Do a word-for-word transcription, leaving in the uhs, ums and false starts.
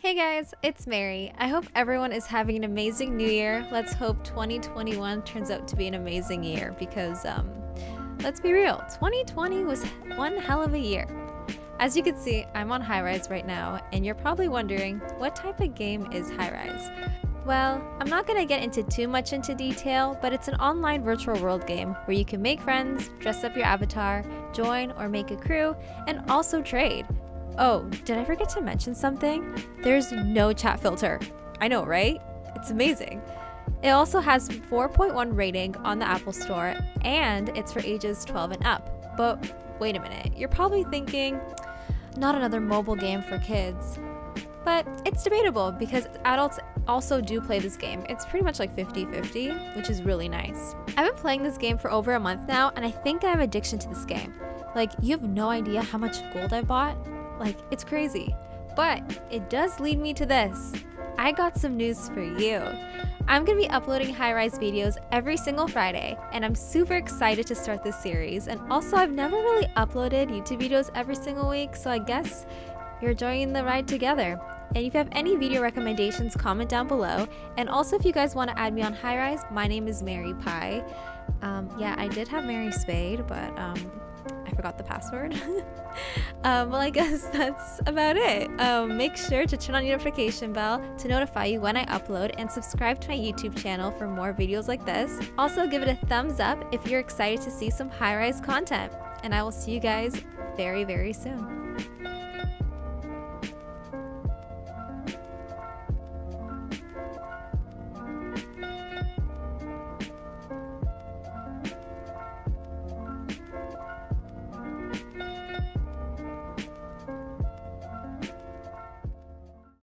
Hey guys, it's Mary. I hope everyone is having an amazing new year. Let's hope twenty twenty-one turns out to be an amazing year because, um, let's be real, twenty twenty was one hell of a year. As you can see, I'm on Highrise right now, and you're probably wondering, what type of game is Highrise? Well, I'm not going to get into too much into detail, but it's an online virtual world game where you can make friends, dress up your avatar, join or make a crew, and also trade. Oh, did I forget to mention something? There's no chat filter. I know, right? It's amazing. It also has four point one rating on the Apple Store, and it's for ages twelve and up. But wait a minute, you're probably thinking, not another mobile game for kids. But it's debatable because adults also do play this game. It's pretty much like fifty fifty, which is really nice. I've been playing this game for over a month now, and I think I have addiction to this game. Like, you have no idea how much gold I bought. Like, it's crazy. But it does lead me to this. I got some news for you. I'm gonna be uploading Highrise videos every single Friday, and I'm super excited to start this series. And also, I've never really uploaded YouTube videos every single week, so I guess you're joining the ride together. And if you have any video recommendations, comment down below. And also, if you guys wanna add me on Highrise, my name is Mary Pie. Um, yeah, I did have Mary Spade, but um, I forgot the password. um, well, I guess that's about it. Um, make sure to turn on your notification bell to notify you when I upload, and subscribe to my YouTube channel for more videos like this. Also, give it a thumbs up if you're excited to see some Highrise content, and I will see you guys very, very soon.